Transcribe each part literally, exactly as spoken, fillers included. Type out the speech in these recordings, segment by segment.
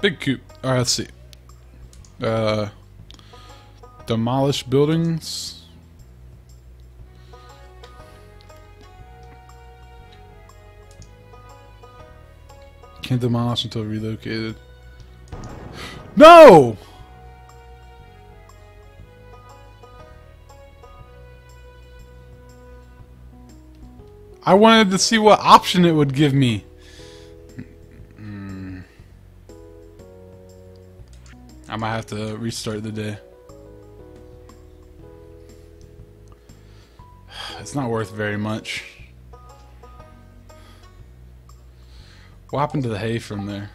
Big coop. All right, let's see. Uh, demolish buildings. Can't demolish until relocated. No! I wanted to see what option it would give me. I might have to restart the day. It's not worth very much. What happened to the hay from there?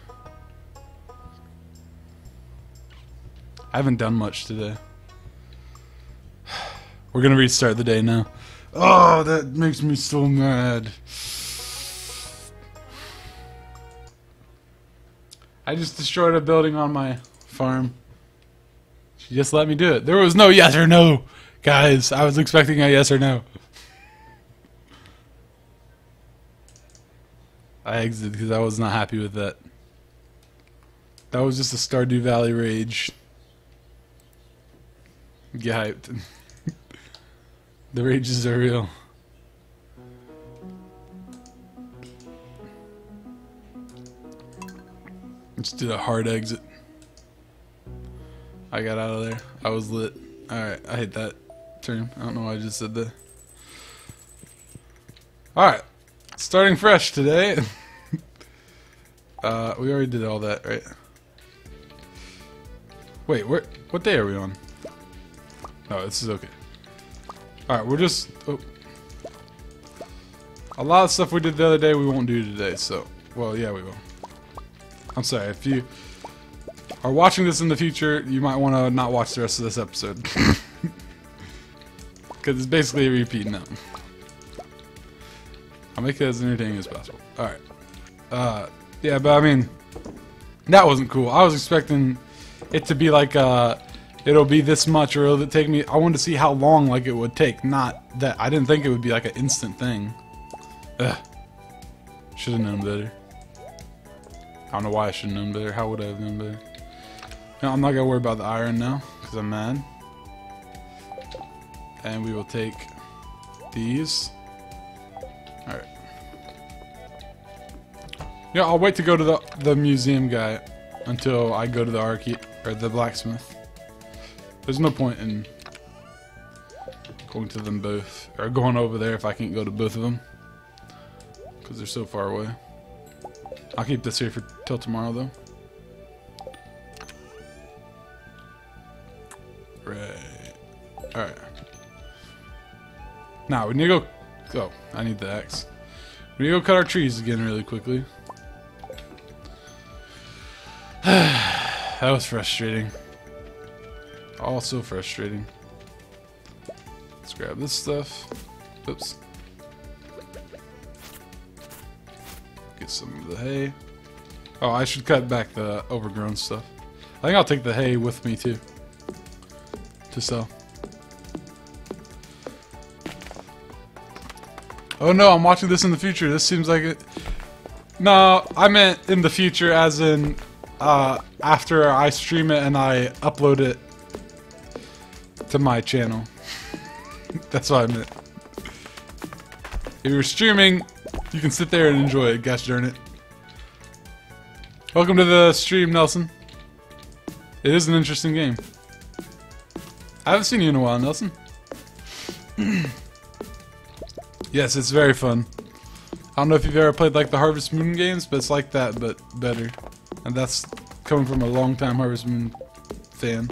I haven't done much today. We're gonna restart the day now. Oh, that makes me so mad. I just destroyed a building on my farm. She just let me do it. There was no yes or no, guys. I was expecting a yes or no. I exited because I was not happy with that. That was just a Stardew Valley rage. Get hyped. The rages are real. Let's do a hard exit. I got out of there. I was lit. Alright, I hate that term. I don't know why I just said that. Alright. Starting fresh today. uh, we already did all that, right? Wait, where, what day are we on? Oh, this is okay. Alright, we're just... Oh. A lot of stuff we did the other day we won't do today, so... Well, yeah, we will. I'm sorry, if you are watching this in the future, you might want to not watch the rest of this episode. Because it's basically a repeat now. I'll make it as entertaining as possible. Alright. Uh, yeah, but I mean... That wasn't cool. I was expecting it to be like, uh... it'll be this much, or it'll take me... I wanted to see how long, like, it would take. Not that... I didn't think it would be, like, an instant thing. Ugh. Should've known better. I don't know why I should've known better. How would I have known better? No, I'm not gonna worry about the iron now, because I'm mad. And we will take these. Alright. Yeah, I'll wait to go to the, the museum guy until I go to the arche... or the blacksmith. There's no point in going to them both, or going over there if I can't go to both of them, because they're so far away. I'll keep this here for till tomorrow, though. Right. Alright. Now, we need to go... Oh, I need the axe. We need to go cut our trees again really quickly. That was frustrating. All so frustrating. Let's grab this stuff. Oops. Get some of the hay. Oh, I should cut back the overgrown stuff. I think I'll take the hay with me too. To sell. Oh no, I'm watching this in the future. This seems like it. No, I meant in the future as in uh, after I stream it and I upload it to my channel. That's what I meant. If you're streaming, you can sit there and enjoy it. Gosh darn it. Welcome to the stream, Nelson. It is an interesting game. I haven't seen you in a while, Nelson. Yes, it's very fun. I don't know if you've ever played like the Harvest Moon games, but it's like that, but better. And that's coming from a long-time Harvest Moon fan.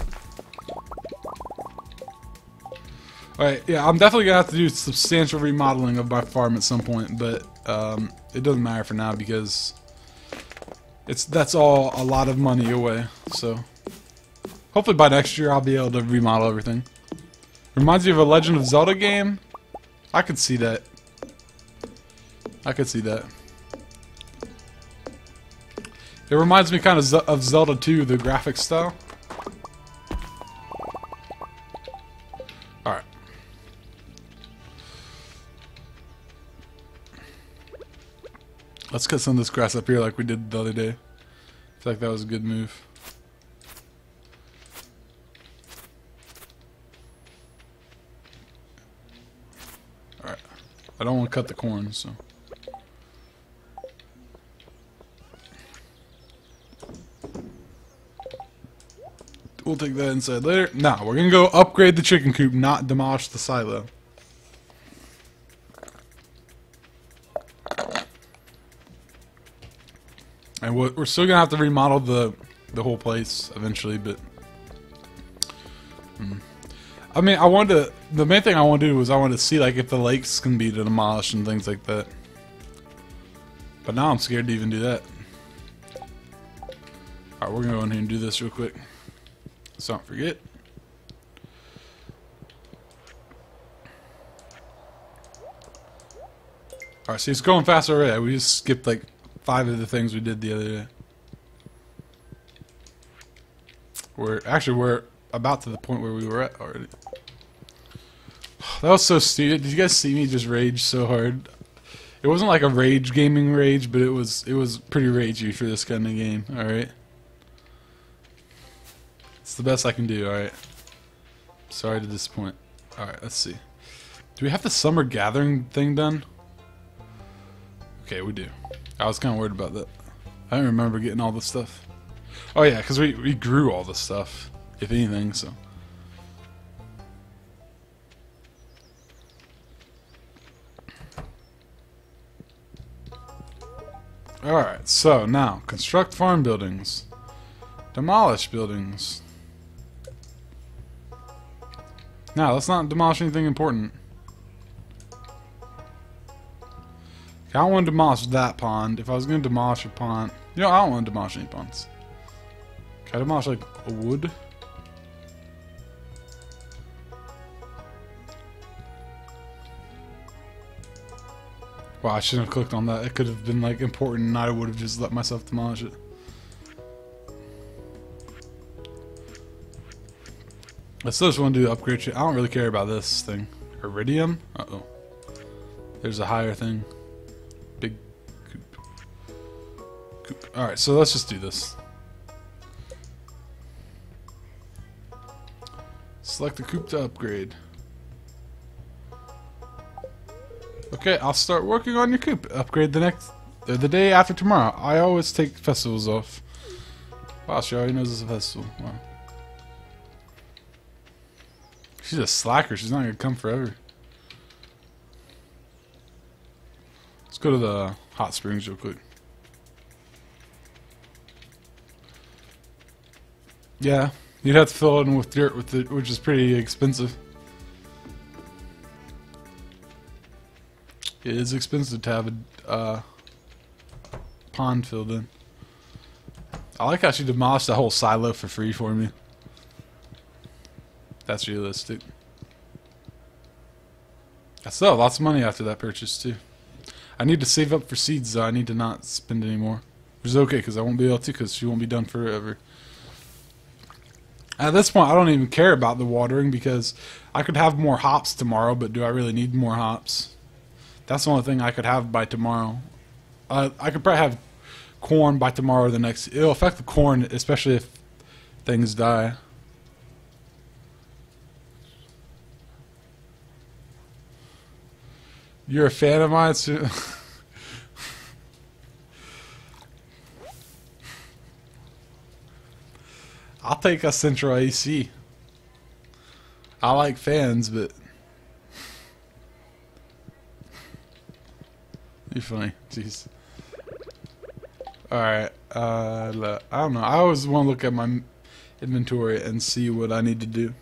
Alright, yeah, I'm definitely going to have to do substantial remodeling of my farm at some point, but um, it doesn't matter for now because it's that's all a lot of money away, so hopefully by next year I'll be able to remodel everything. Reminds me of a Legend of Zelda game? I could see that. I could see that. It reminds me kind of of Zelda two, the graphic style. Let's cut some of this grass up here like we did the other day. feel like that was a good move. Alright. I don't want to cut the corn, so... we'll take that inside later. Nah, we're gonna go upgrade the chicken coop, not demolish the silo. And we're still gonna have to remodel the the whole place eventually, but mm. I mean, I wanted to. The main thing I want to do was I wanted to see like if the lakes can be demolished and things like that. But now I'm scared to even do that. All right, we're gonna go in here and do this real quick. Let's not forget. Alright, see, it's going faster already. We just skipped like five of the things we did the other day. We're actually we're about to the point where we were at already. That was so stupid. Did you guys see me just rage so hard? It wasn't like a rage gaming rage, but it was it was pretty ragey for this kind of game, alright? It's the best I can do, alright. Sorry to disappoint. Alright, let's see. Do we have the summer gathering thing done? Okay, we do. I was kind of worried about that. I don't remember getting all this stuff. Oh yeah, because we, we grew all this stuff, if anything, so. Alright, so now, construct farm buildings. Demolish buildings. Now, let's not demolish anything important. Okay, I don't want to demolish that pond. If I was going to demolish a pond... You know, I don't want to demolish any ponds. Can I demolish, like, a wood? Wow, I shouldn't have clicked on that. It could have been, like, important and I would have just let myself demolish it. I still just want to do the upgrade. I don't really care about this thing. Iridium? Uh-oh. There's a higher thing. Big coop. Coop. Alright, so let's just do this. Select the coop to upgrade. Okay, I'll start working on your coop. Upgrade the next... Uh, the day after tomorrow. I always take festivals off. Wow, she already knows it's a festival. Wow. She's a slacker. She's not going to come forever. Let's go to the hot springs real quick. Yeah, you'd have to fill it in with dirt, with it, which is pretty expensive. It is expensive to have a uh, pond filled in. I like how she demolished the whole silo for free for me. That's realistic. I still have lots of money after that purchase too. I need to save up for seeds though. I need to not spend any more. Which is okay because I won't be able to because she won't be done forever. At this point I don't even care about the watering because I could have more hops tomorrow, but do I really need more hops? That's the only thing I could have by tomorrow. Uh, I could probably have corn by tomorrow or the next. It'll affect the corn especially if things die. You're a fan of mine too. I'll take a central A C. I like fans, but you're funny. Jeez. All right. Uh, I don't know. I always want to look at my inventory and see what I need to do.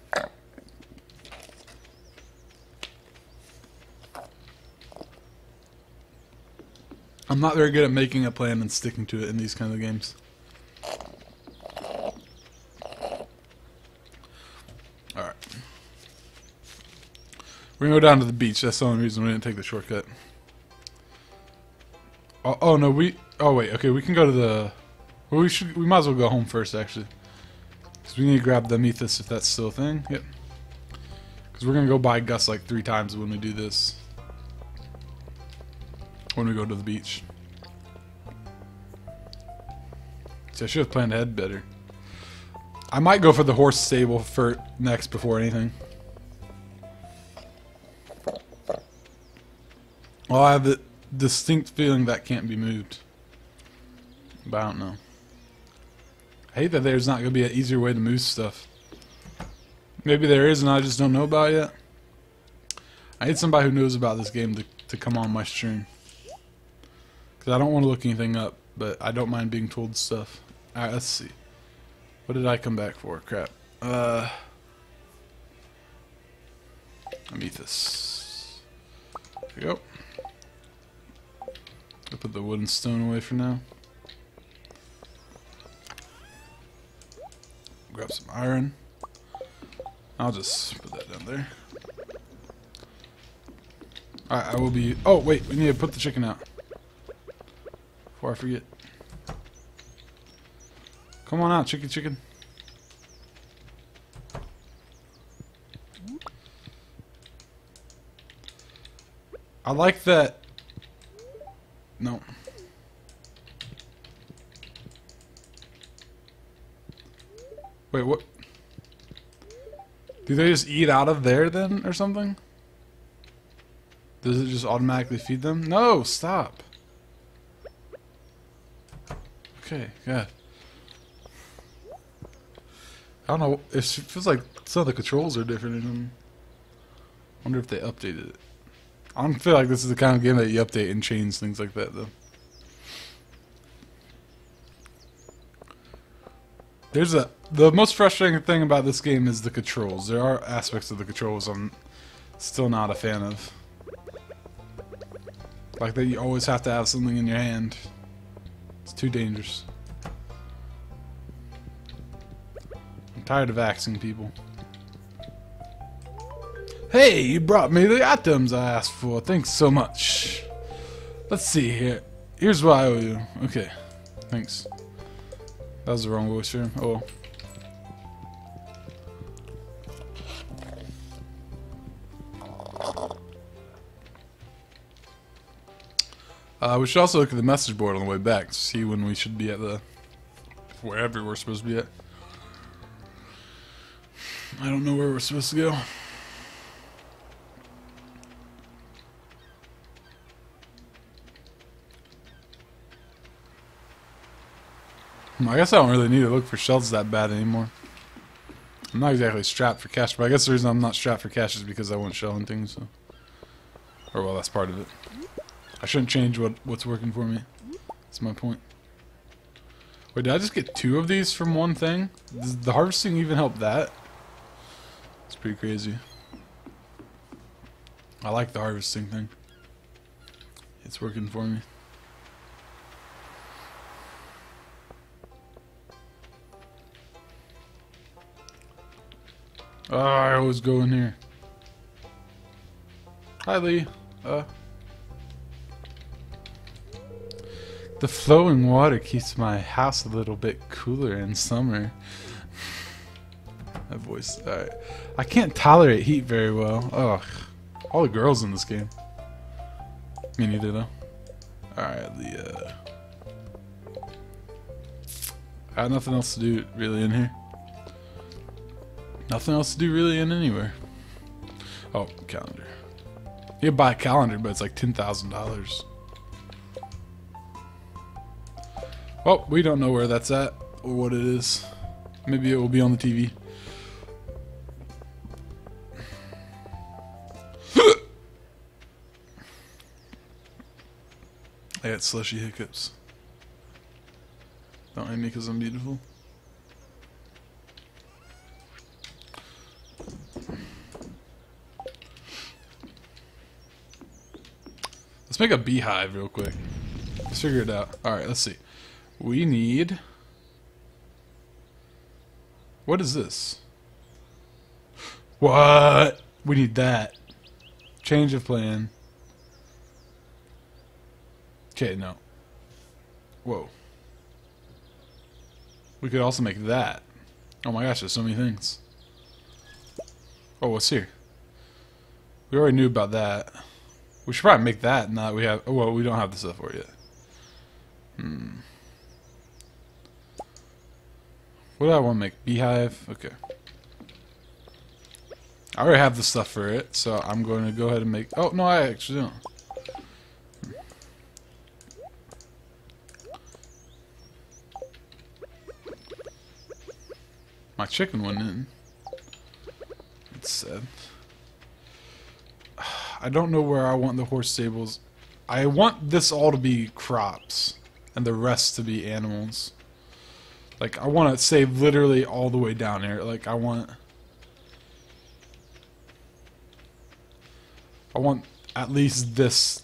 I'm not very good at making a plan and sticking to it in these kind of games. Alright. We're going to go down to the beach. That's the only reason we didn't take the shortcut. Oh, oh no, we... Oh, wait. Okay, we can go to the... Well, we should... We might as well go home first, actually. Because we need to grab the amethyst if that's still a thing. Yep. Because we're going to go buy Gus like three times when we do this. When we go to the beach. So I should have planned ahead better. I might go for the horse stable for next before anything. Well, I have the distinct feeling that can't be moved. But I don't know. I hate that there's not going to be an easier way to move stuff. Maybe there is and I just don't know about it yet. I need somebody who knows about this game to, to come on my stream. Because I don't want to look anything up, but I don't mind being told stuff. Alright, let's see. What did I come back for? Crap. Uh, let me eat this. There we go. I'll put the wood and stone away for now. Grab some iron. I'll just put that down there. Alright, I will be... Oh, wait. We need to put the chicken out. Before I forget. Come on out, chicken, chicken. I like that... No. Wait, what? Do they just eat out of there then, or something? Does it just automatically feed them? No, stop. Okay, good. I don't know, it feels like some of the controls are different in I wonder if they updated it. I don't feel like this is the kind of game that you update and change things like that, though. There's a... The most frustrating thing about this game is the controls. There are aspects of the controls I'm still not a fan of. Like that you always have to have something in your hand. It's too dangerous. I'm tired of axing people. Hey, you brought me the items I asked for. Thanks so much. Let's see here. Here's what I owe you. Okay. Thanks. That was the wrong voice here. Oh well. Uh, we should also look at the message board on the way back to see when we should be at the... Wherever we're supposed to be at. I don't know where we're supposed to go. I guess I don't really need to look for shells that bad anymore. I'm not exactly strapped for cash, but I guess the reason I'm not strapped for cash is because I want shell and things. So. Or, well, that's part of it. I shouldn't change what what's working for me. That's my point. Wait, did I just get two of these from one thing? Does the harvesting even help that? It's pretty crazy. I like the harvesting thing. It's working for me. Oh, I always go in here. Hi, Lee. Uh, the flowing water keeps my house a little bit cooler in summer. That voice. All right. I can't tolerate heat very well. Ugh. All the girls in this game. Me neither, though. All right, Leah. I have nothing else to do really in here. Nothing else to do really in anywhere. Oh, calendar. You can buy a calendar, but it's like ten thousand dollars. Well, we don't know where that's at or what it is. Maybe it will be on the T V. I got slushy hiccups. Don't hate me because I'm beautiful. Make a beehive real quick. Let's figure it out. Alright, let's see. We need... What is this? What? We need that. Change of plan. Okay, no. Whoa. We could also make that. Oh my gosh, there's so many things. Oh, what's here? We already knew about that. We should probably make that now that we have... Well, we don't have the stuff for it yet. Hmm. What do I want to make? Beehive? Okay. I already have the stuff for it, so I'm going to go ahead and make... Oh, no, I actually don't. My chicken went in. It's sad. I don't know where I want the horse stables. I want this all to be crops, and the rest to be animals. Like, I want to save literally all the way down here. Like, I want... I want at least this...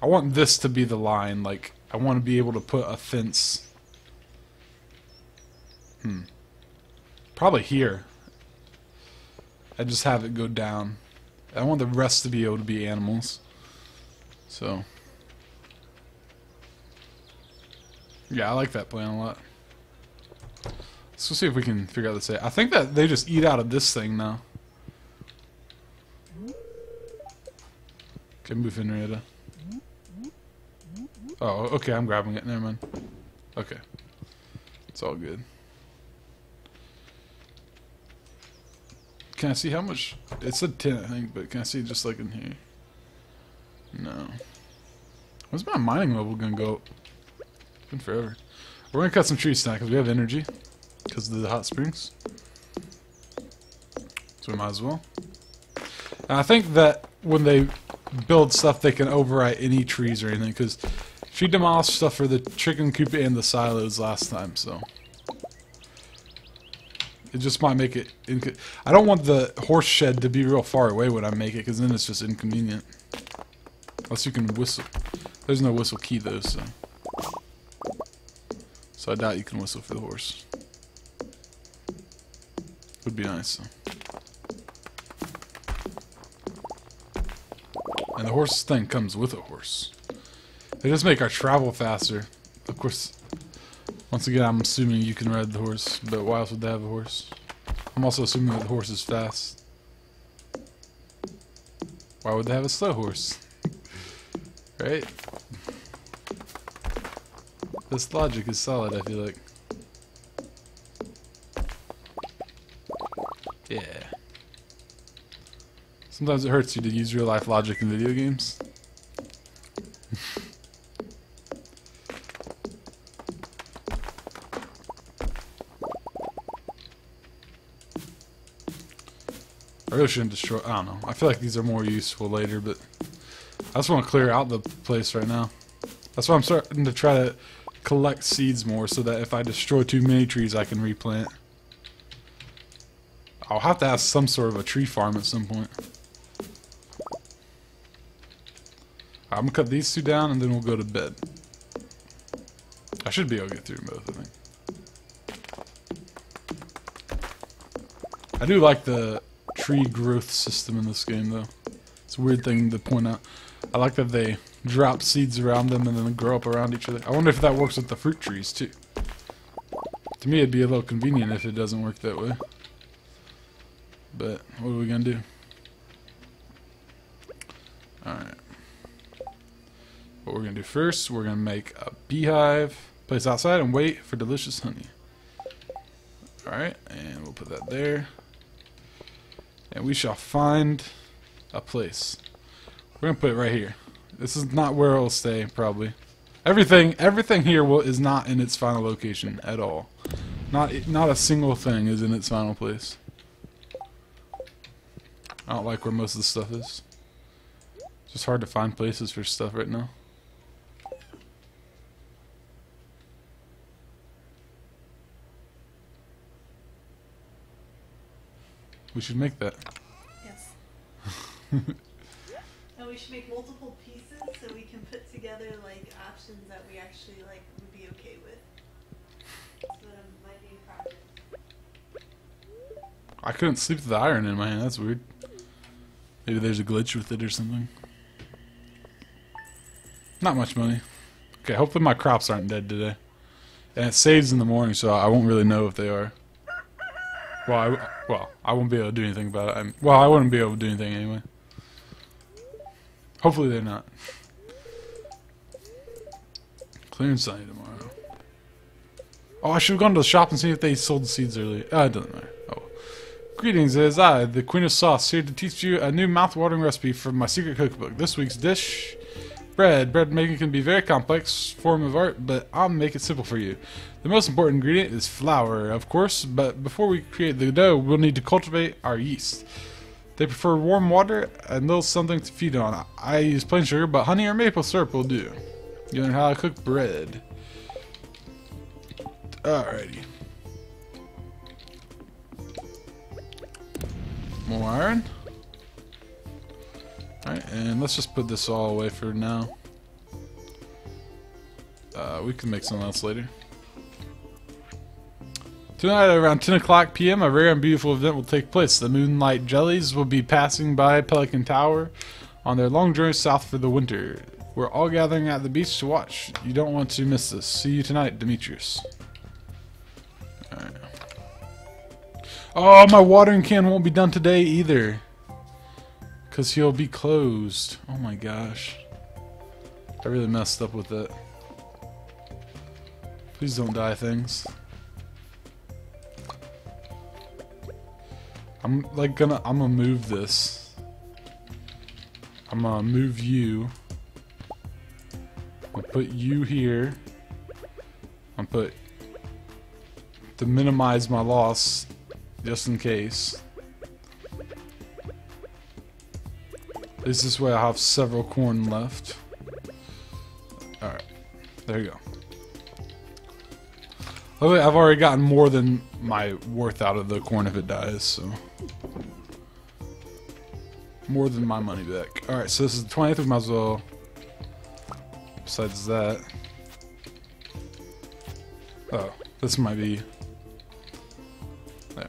I want this to be the line. Like, I want to be able to put a fence... Hmm. Probably here. I just have it go down. I want the rest to be able to be animals. So... Yeah, I like that plan a lot. Let's go see if we can figure out this out. I think that they just eat out of this thing now. Okay, move in, Rita. Oh, okay, I'm grabbing it. Never mind. Okay. It's all good. Can I see how much? It's a ten, I think, but can I see just like in here? No. When's my mining level gonna go? It's been forever. We're gonna cut some trees now because we have energy. Because of the hot springs. So we might as well. And I think that when they build stuff, they can overwrite any trees or anything. Because she demolished stuff for the chicken coop and the silos last time, so. It just might make it... Inc I don't want the horse shed to be real far away when I make it, because then it's just inconvenient. Unless you can whistle. There's no whistle key, though, so. So I doubt you can whistle for the horse. Would be nice. So. And the horse thing comes with a horse. They just make our travel faster. Of course, once again, I'm assuming you can ride the horse, but why else would they have a horse? I'm also assuming that the horse is fast. Why would they have a slow horse? Right? This logic is solid, I feel like. Yeah. Sometimes it hurts you to use real life logic in video games. I really shouldn't destroy. I don't know. I feel like these are more useful later, but I just want to clear out the place right now. That's why I'm starting to try to collect seeds more, so that if I destroy too many trees, I can replant. I'll have to have some sort of a tree farm at some point. I'm gonna cut these two down and then we'll go to bed. I should be able to get through both, I think. I do like the tree growth system in this game, though. It's a weird thing to point out. I like that they drop seeds around them and then grow up around each other. I wonder if that works with the fruit trees, too. To me, it'd be a little convenient if it doesn't work that way. But what are we gonna do? Alright. What we're gonna do first, we're gonna make a beehive, place outside, and wait for delicious honey. Alright, and we'll put that there. And we shall find a place. We're gonna put it right here. This is not where it'll stay, probably. Everything everything here will is not in its final location at all. Not not a single thing is in its final place. I don't like where most of the stuff is. It's just hard to find places for stuff right now. We should make that. Yes. And we should make multiple pieces so we can put together like options that we actually like would be okay with. So that it might be practice. I couldn't sleep with the iron in my hand. That's weird. Maybe there's a glitch with it or something. Not much money. Okay, hopefully my crops aren't dead today. And it saves in the morning, so I won't really know if they are. Well, I, well, I won't be able to do anything about it. I'm, well, I wouldn't be able to do anything anyway. Hopefully they're not. Clear and sunny tomorrow. Oh, I should have gone to the shop and seen if they sold seeds earlier. Uh, it doesn't matter. Oh. Greetings, it is I, the Queen of Sauce, here to teach you a new mouth-watering recipe from my secret cookbook. This week's dish... Bread. Bread making can be a very complex form of art, but I'll make it simple for you. The most important ingredient is flour, of course, but before we create the dough, we'll need to cultivate our yeast. They prefer warm water and little something to feed on. I use plain sugar, but honey or maple syrup will do. You learn how to cook bread. Alrighty. More iron. Alright, and let's just put this all away for now. Uh, we can make something else later. Tonight, around ten o'clock p m, a rare and beautiful event will take place. The Moonlight Jellies will be passing by Pelican Tower on their long journey south for the winter. We're all gathering at the beach to watch. You don't want to miss this. See you tonight, Demetrius. Alright. Oh, my watering can won't be done today either, because he'll be closed. Oh my gosh. I really messed up with it. Please don't die, things. I'm like gonna, I'm gonna move this. I'm gonna move you. I'll put you here. I'll put, to minimize my loss, just in case. Is this way I have several corn left. Alright. There you go. Luckily, I've already gotten more than my worth out of the corn if it dies, so. More than my money back. Alright, so this is the twentieth, we might as well. Besides that. Oh, this might be. There.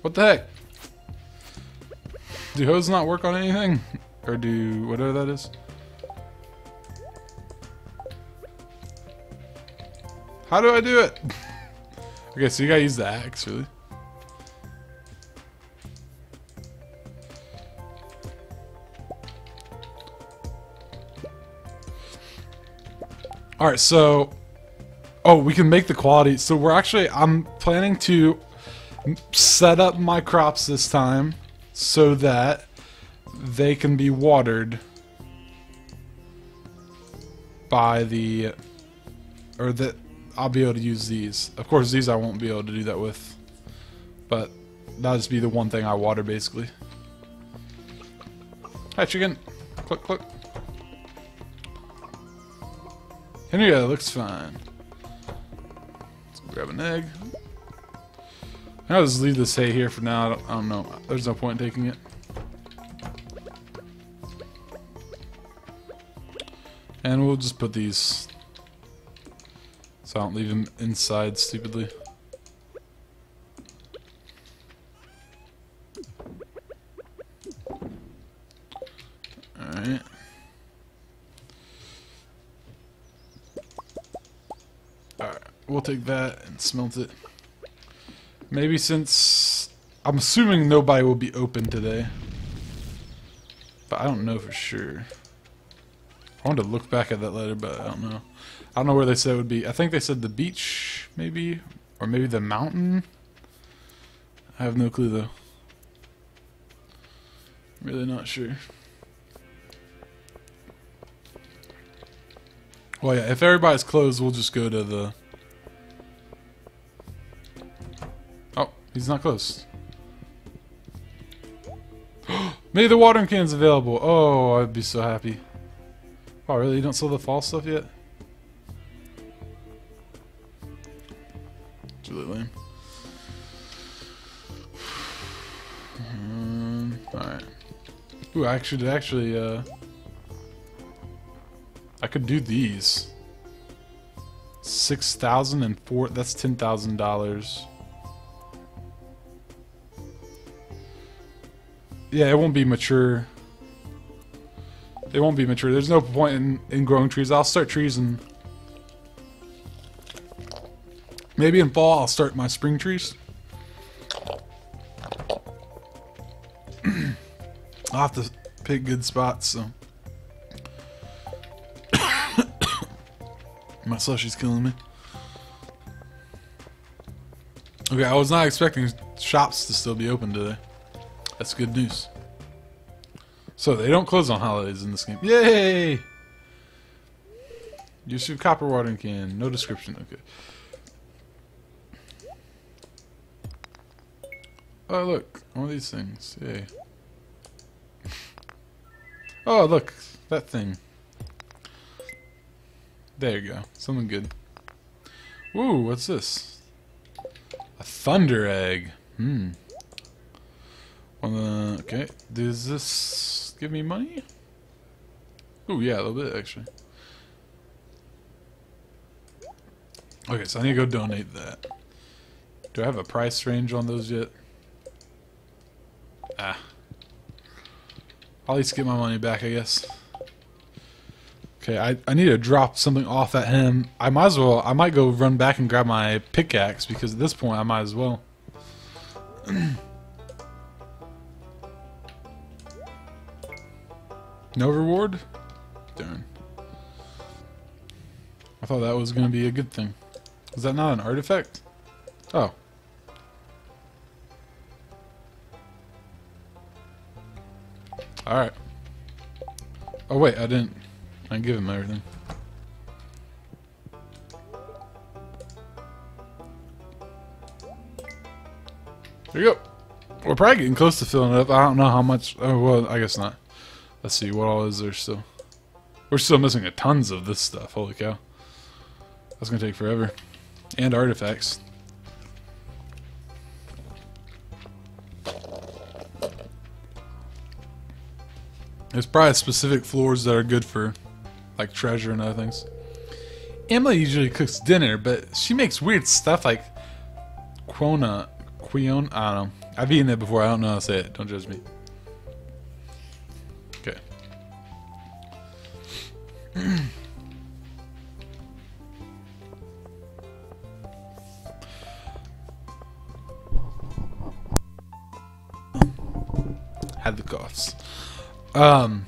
What the heck? Do hose not work on anything? Or do whatever that is? How do I do it? Okay, so you gotta use the axe, really. Alright, so... Oh, we can make the quality. So we're actually... I'm planning to... set up my crops this time so that they can be watered by the, or that I'll be able to use these. Of course, these I won't be able to do that with, but that'll just be the one thing I water basically. Hi, chicken. Click, click. Henrietta looks fine. Let's grab an egg. I'll just leave this hay here for now. I don't, I don't know. There's no point in taking it. And we'll just put these so I don't leave them inside stupidly. Alright. Alright. We'll take that and smelt it. Maybe since... I'm assuming nobody will be open today. But I don't know for sure. I wanted to look back at that letter, but I don't know. I don't know where they said it would be. I think they said the beach, maybe? Or maybe the mountain? I have no clue, though. I'm really not sure. Well, yeah, if everybody's closed, we'll just go to the... He's not close. Maybe the watering can's available. Oh, I'd be so happy. Oh, really? You don't sell the fall stuff yet? It's really lame. Um, Alright. Ooh, I actually, actually, uh... I could do these. six thousand dollars and four... That's ten thousand dollars. Yeah, it won't be mature. It won't be mature. There's no point in, in growing trees. I'll start trees in... Maybe in fall I'll start my spring trees. I'll have to pick good spots, so... My slushy's killing me. Okay, I was not expecting shops to still be open today. That's good news. So, they don't close on holidays in this game. Yay! Use your copper watering can. No description. Okay. Oh, look. All these things. Yay. Oh, look. That thing. There you go. Something good. Ooh, what's this? A thunder egg. Hmm. Wanna, okay, does this give me money? Oh yeah, a little bit actually. Okay, so I need to go donate that. Do I have a price range on those yet? Ah. I'll at least get my money back, I guess. Okay, I, I need to drop something off at him. I might as well, I might go run back and grab my pickaxe, because at this point I might as well. No reward? Darn. I thought that was going to be a good thing. Is that not an artifact? Oh. Alright. Oh wait, I didn't... I didn't give him everything. There you go. We're probably getting close to filling it up. I don't know how much... Oh, well, I guess not. Let's see, what all is there still? We're still missing a tons of this stuff, holy cow. That's gonna take forever. And artifacts. There's probably specific floors that are good for, like, treasure and other things. Emily usually cooks dinner, but she makes weird stuff like quona, quion, I don't know. I've eaten it before, I don't know how to say it, don't judge me. Had the coughs. Um,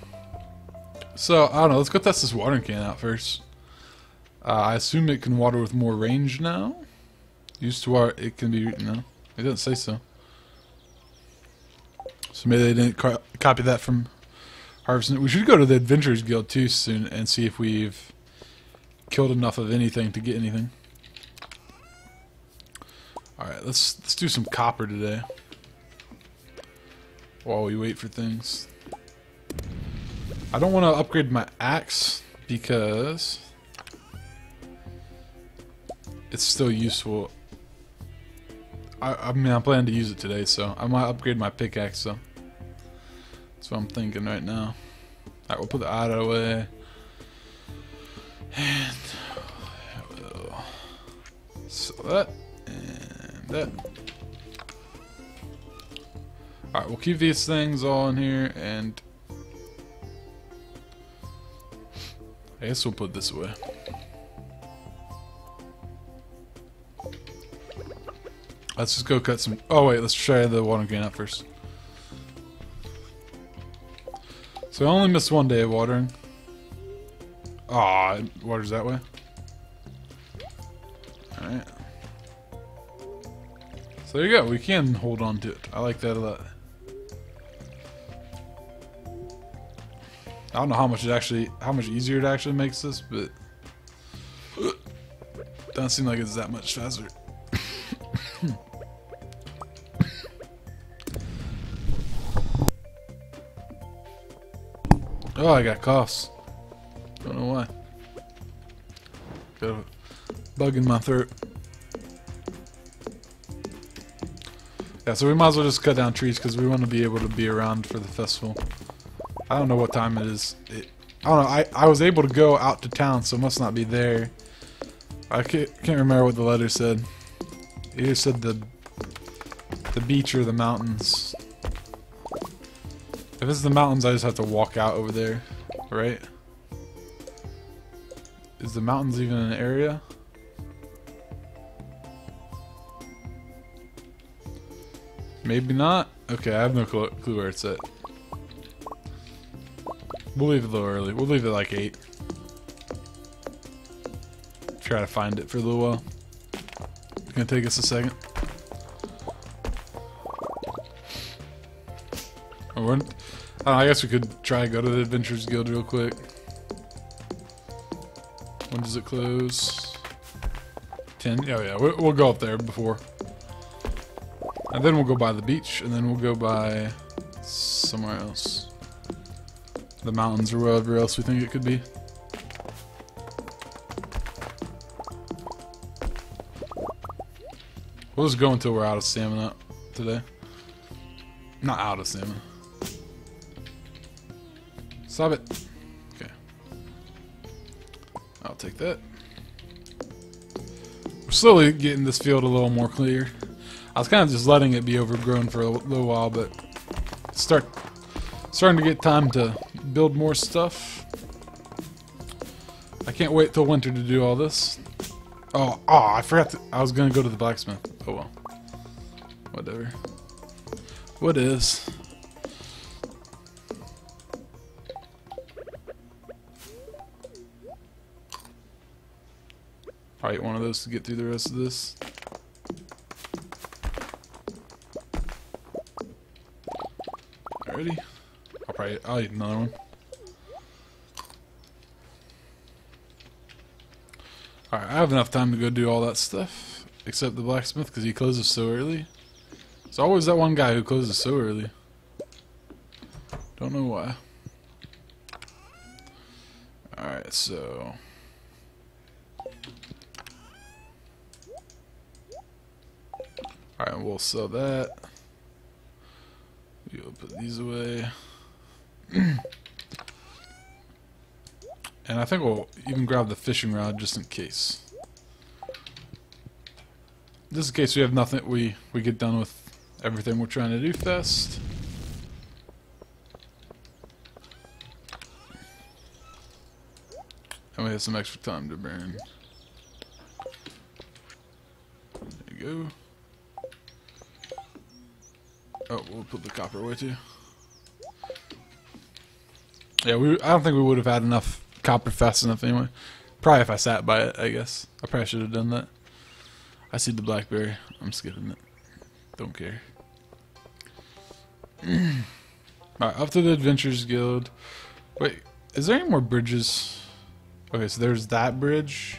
so, I don't know. Let's go test this watering can out first. Uh, I assume it can water with more range now. Used to water, it can be... No, it doesn't say so. So maybe they didn't co copy that from... Harvest. We should go to the Adventurers Guild too soon and see if we've killed enough of anything to get anything. Alright, let's let's do some copper today. While we wait for things. I don't want to upgrade my axe because it's still useful. I, I mean, I'm planning to use it today, so I might upgrade my pickaxe though. That's what I'm thinking right now. Alright, we'll put the auto away. And we'll sell that. And that. Alright, we'll keep these things all in here. And I guess we'll put this away. Let's just go cut some. Oh, wait, let's try the water can out first. So I only missed one day of watering. Aw, it waters that way. Alright. So there you go, we can hold on to it. I like that a lot. I don't know how much it actually, how much easier it actually makes this, but... Doesn't seem like it's that much faster. Oh, I got coughs. Don't know why. Got a bug in my throat. Yeah, so we might as well just cut down trees because we want to be able to be around for the festival. I don't know what time it is. It, I don't know. I, I was able to go out to town, so it must not be there. I can't, can't remember what the letter said. It either said the, the beach or the mountains. If it's the mountains, I just have to walk out over there, right? Is the mountains even an area? Maybe not? Okay, I have no clue where it's at. We'll leave it a little early. We'll leave it like eight. try to find it for a little while. It's gonna take us a second. Or I, don't know, I guess we could try to go to the Adventurers Guild real quick. When does it close? ten? Oh yeah, we'll, we'll go up there before. And then we'll go by the beach, and then we'll go by somewhere else. The mountains or wherever else we think it could be. We'll just go until we're out of stamina today. Not out of stamina. Stop it. Okay. I'll take that. We're slowly getting this field a little more clear. I was kind of just letting it be overgrown for a little while, but start starting to get time to build more stuff. I can't wait till winter to do all this. Oh, oh I forgot to, I was going to go to the blacksmith. Oh well. Whatever. What is? Probably one of those to get through the rest of this. Alrighty. I'll probably I'll eat another one. Alright, I have enough time to go do all that stuff, except the blacksmith, because he closes so early. It's always that one guy who closes so early. Don't know why. Alright, so... Alright, we'll sell that. We'll put these away. And I think we'll even grab the fishing rod just in case. Just in case we have nothing, we, we get done with everything we're trying to do fast. And we have some extra time to burn. There you go. Oh, we'll put the copper away too. Yeah, we, I don't think we would have had enough copper fast enough anyway. Probably if I sat by it, I guess. I probably should have done that. I see the blackberry. I'm skipping it. Don't care. Alright, up to the Adventurers Guild. Wait, is there any more bridges? Okay, so there's that bridge.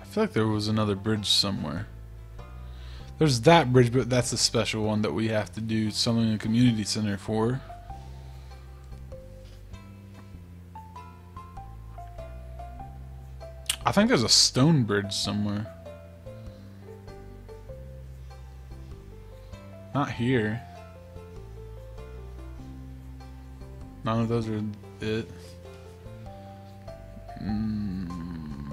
I feel like there was another bridge somewhere. There's that bridge, but that's a special one that we have to do something in the community center for. I think there's a stone bridge somewhere. Not here. None of those are it. Mm.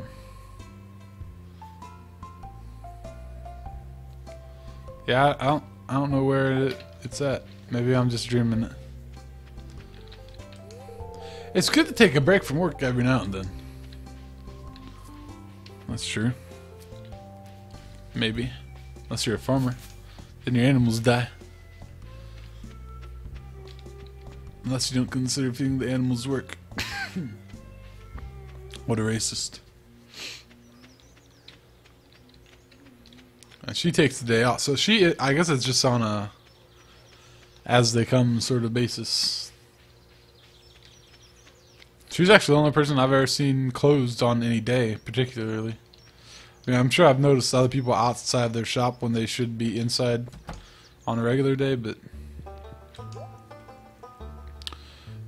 Yeah, I don't. I don't know where it, it's at. Maybe I'm just dreaming it. It's good to take a break from work every now and then. That's true. Maybe. Unless you're a farmer. Then your animals die. Unless you don't consider feeding the animals work. What a racist. And she takes the day off. So she, I guess it's just on a as they come sort of basis. She's actually the only person I've ever seen closed on any day, particularly. I mean, I'm sure I've noticed other people outside their shop when they should be inside on a regular day, but... Uh,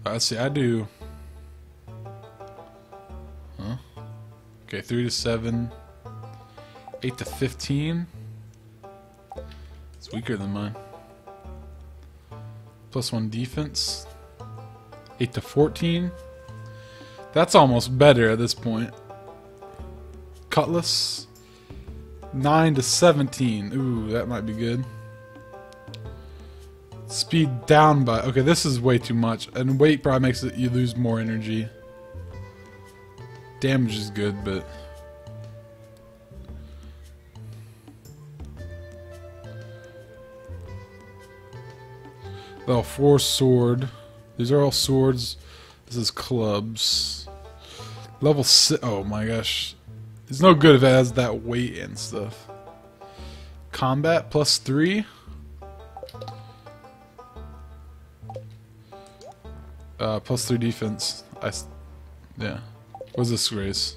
let's see, I do... Huh? Okay, three to seven. eight to fifteen. It's weaker than mine. Plus one defense. eight to fourteen. That's almost better at this point. Cutlass. nine to seventeen. Ooh, that might be good. Speed down by... Okay, this is way too much. And weight probably makes it you lose more energy. Damage is good, but... Level four sword. These are all swords. This is clubs. Level six. Oh my gosh. It's no good if it has that weight and stuff. Combat plus three. Uh, plus three defense. I. Yeah. What's this grace?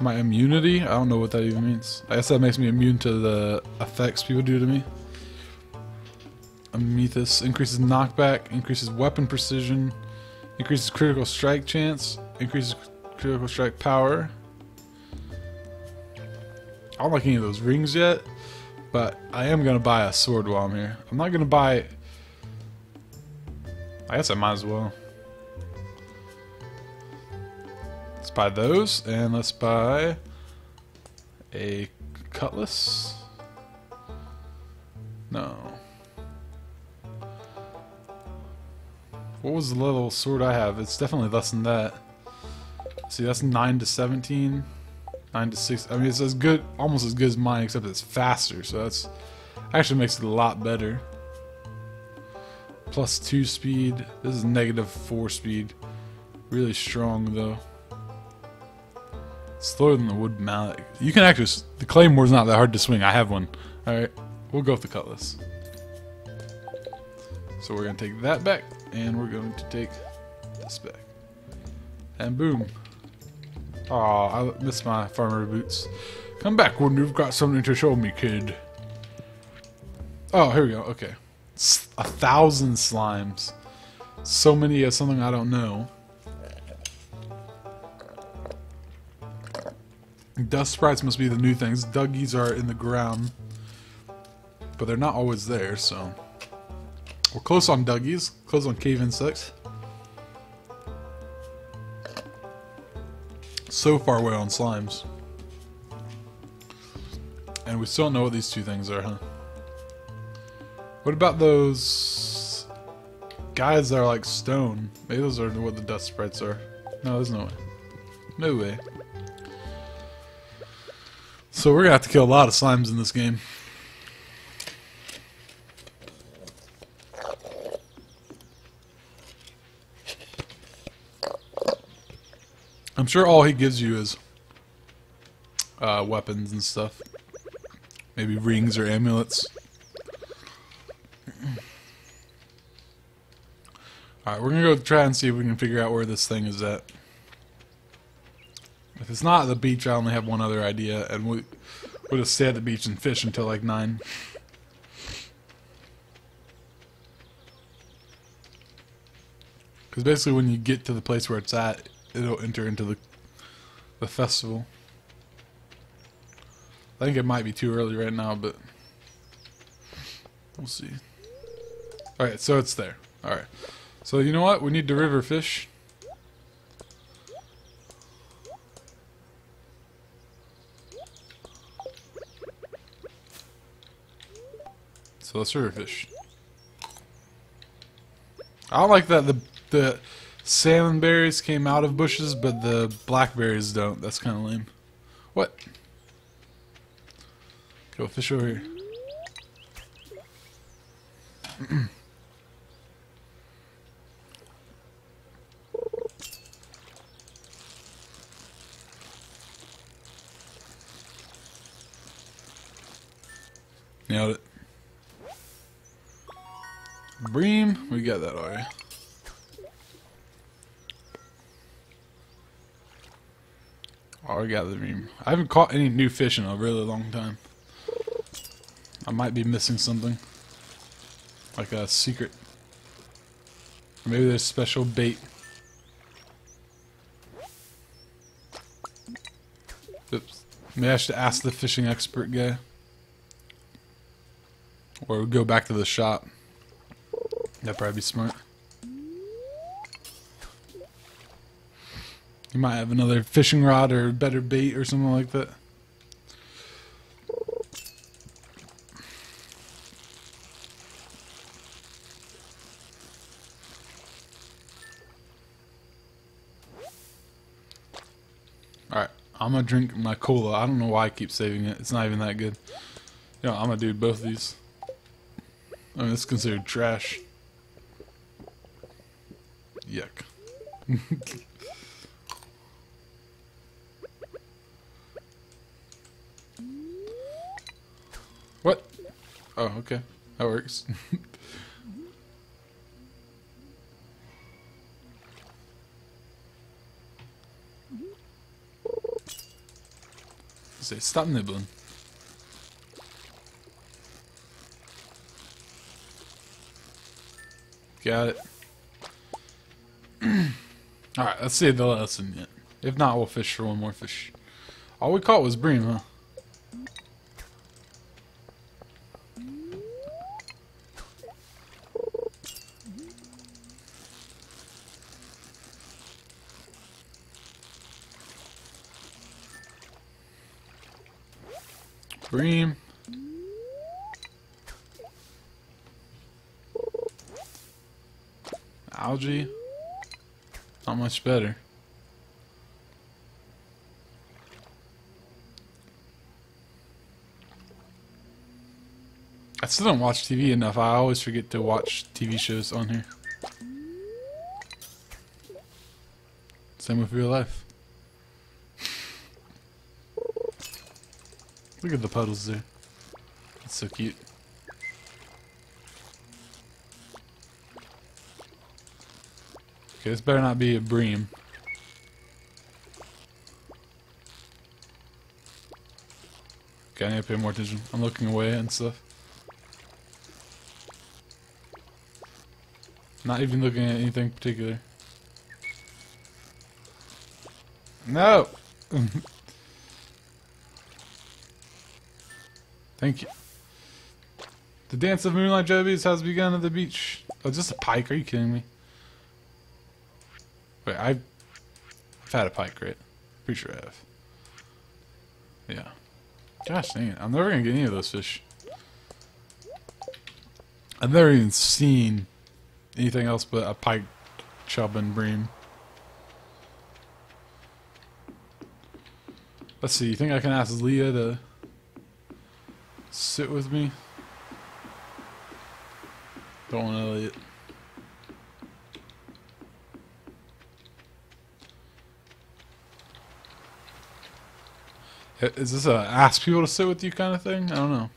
My immunity? I don't know what that even means. I guess that makes me immune to the effects people do to me. Amethus. Increases knockback. Increases weapon precision. Increases critical strike chance. Increases critical strike power. I don't like any of those rings yet, but I am going to buy a sword while I'm here. I'm not going to buy... I guess I might as well. Let's buy those, and let's buy a cutlass. No. What was the little sword I have? It's definitely less than that. See, that's nine to seventeen. nine to six. I mean, it's as good, almost as good as mine, except it's faster, so that's actually makes it a lot better. Plus two speed. This is negative four speed. Really strong, though. Slower than the wood mallet. You can actually, the claymore's not that hard to swing. I have one. Alright, we'll go with the cutlass. So we're going to take that back, and we're going to take this back. And boom. Aw, I missed my farmer boots. Come back when you've got something to show me, kid. Oh, here we go. Okay. It's a thousand slimes. So many of something I don't know. Dust sprites must be the new things. Duggies are in the ground. But they're not always there, so... We're close on duggies. Close on cave insects. So far away on slimes. And we still don't know what these two things are, huh? What about those guys that are like stone? Maybe those are what the dust sprites are. No, there's no way. No way. So we're gonna have to kill a lot of slimes in this game. I'm sure all he gives you is uh, weapons and stuff. Maybe rings or amulets. Alright, we're gonna go try and see if we can figure out where this thing is at. If it's not at the beach, I only have one other idea, and we, we'll just stay at the beach and fish until like nine. Because basically when you get to the place where it's at, it'll enter into the the festival. I think it might be too early right now, but we'll see. Alright, so it's there. Alright. So you know what? We need to river fish. So let's river fish. I don't like that the the salmon berries came out of bushes, but the blackberries don't. That's kind of lame. What? Go fish over here. Nailed it. Bream, we got that already. Oh, we got the bream. I haven't caught any new fish in a really long time. I might be missing something. Like a secret. Or maybe there's special bait. Oops. Maybe I should ask the fishing expert guy. Or go back to the shop. That'd probably be smart. You might have another fishing rod or better bait or something like that. Alright, I'm gonna drink my cola. I don't know why I keep saving it. It's not even that good. You know, I'm gonna do both of these. I mean, it's considered trash. Yuck. Oh, okay. That works. Say, stop nibbling. Got it. Alright, let's see if they'll let us in yet. If not, we'll fish for one more fish. All we caught was bream, huh? Bream. Algae. Not much better. I still don't watch T V enough. I always forget to watch T V shows on here. Same with real life. Look at the puddles there. It's so cute. Okay, this better not be a bream. Okay, I need to pay more attention. I'm looking away and stuff. Not even looking at anything particular. No! Thank you. The dance of moonlight jobies has begun at the beach. Oh, just a pike? Are you kidding me? Wait, I've, I've had a pike, right? Pretty sure I have. Yeah. Gosh dang it. I'm never gonna get any of those fish. I've never even seen anything else but a pike, chub, and bream. Let's see. You think I can ask Leah to sit with me? Don't want Elliott. Is this a ask people to sit with you kind of thing? I don't know.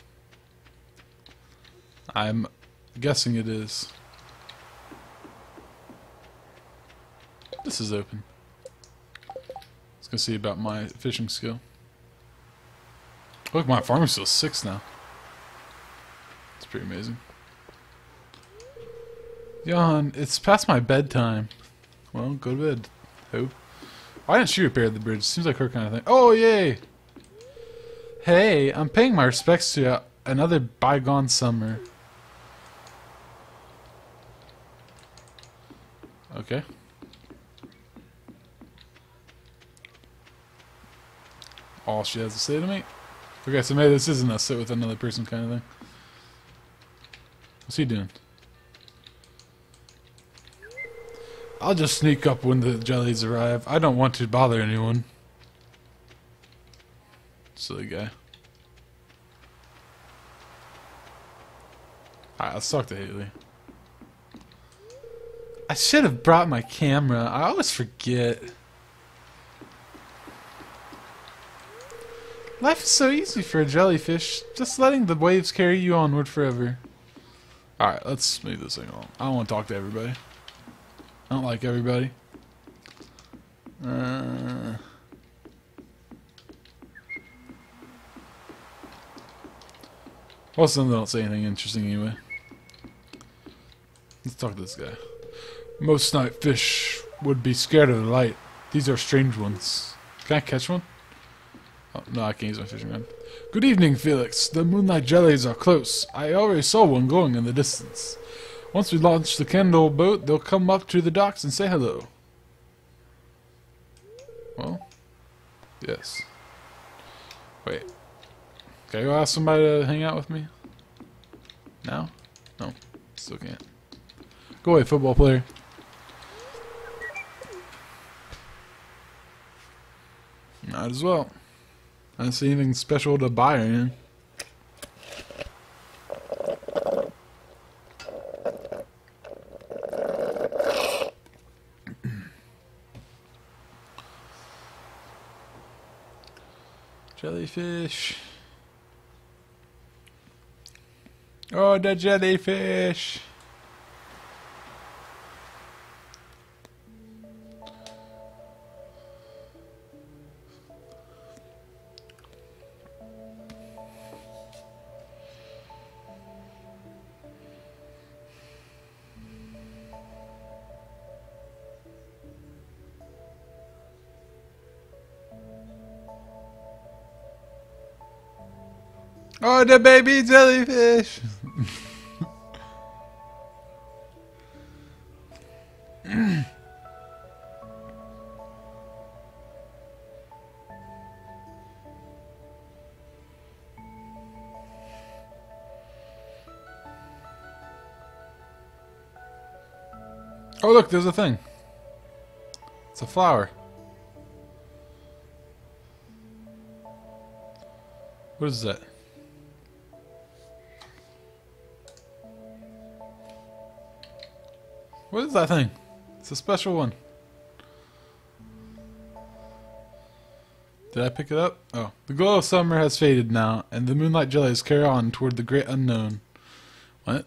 I'm guessing it is. This is open. Let's go see about my fishing skill. Look, my farm is still six now. It's pretty amazing. Yawn, it's past my bedtime. Well, go to bed. Hope. Why didn't she repair the bridge? Seems like her kind of thing. Oh, yay! Hey, I'm paying my respects to uh, another bygone summer. Okay. All she has to say to me. Okay, so maybe this isn't a sit with another person kind of thing. What's he doing? I'll just sneak up when the jellies arrive. I don't want to bother anyone. Silly guy. Alright, let's talk to Haley. I should have brought my camera. I always forget. Life is so easy for a jellyfish, just letting the waves carry you onward forever. Alright, let's move this thing along. I don't want to talk to everybody. I don't like everybody. Uh, well, some of them don't say anything interesting anyway. Let's talk to this guy. Most night fish would be scared of the light. These are strange ones. Can I catch one? Oh, no, I can't use my fishing rod. Good evening, Felix. The moonlight jellies are close. I already saw one going in the distance. Once we launch the candle boat, they'll come up to the docks and say hello. Well, yes. Wait. Can I go ask somebody to hang out with me? Now? No. Still can't. Go away, football player. Might as well. I don't see anything special to buy or anything. Jellyfish. Oh, the jellyfish! Oh, the baby jellyfish! Oh, look, there's a thing. It's a flower. What is that? What is that thing? It's a special one. Did I pick it up? Oh. The glow of summer has faded now, and the moonlight jellies carry on toward the great unknown. What?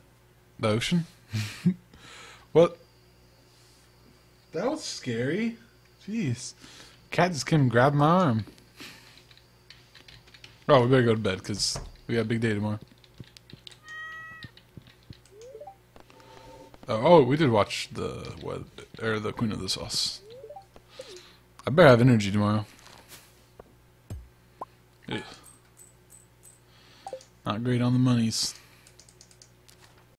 The ocean? What? That was scary. Jeez. Cat just came and grabbed my arm. Oh, we better go to bed, because we got a big day tomorrow. Uh, oh, we did watch the what, or the Queen of the Sauce. I better have energy tomorrow. Ugh. Not great on the monies.